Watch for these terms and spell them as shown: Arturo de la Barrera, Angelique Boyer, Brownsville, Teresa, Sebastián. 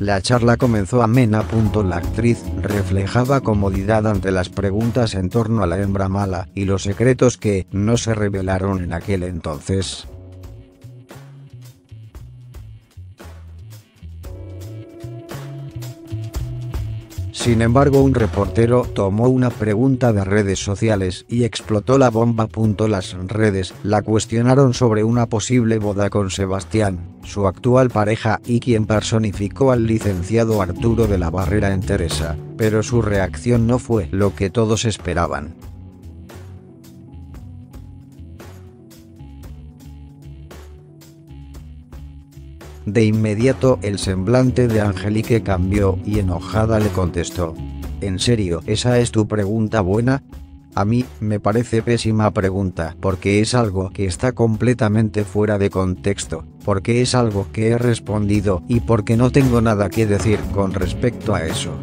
La charla comenzó amena. La actriz reflejaba comodidad ante las preguntas en torno a la hembra mala y los secretos que no se revelaron en aquel entonces. Sin embargo, un reportero tomó una pregunta de redes sociales y explotó la bomba. Las redes la cuestionaron sobre una posible boda con Sebastián, su actual pareja y quien personificó al licenciado Arturo de la Barrera en Teresa, pero su reacción no fue lo que todos esperaban. De inmediato el semblante de Angelique cambió y enojada le contestó: ¿En serio esa es tu pregunta buena? A mí me parece pésima pregunta porque es algo que está completamente fuera de contexto, porque es algo que he respondido y porque no tengo nada que decir con respecto a eso.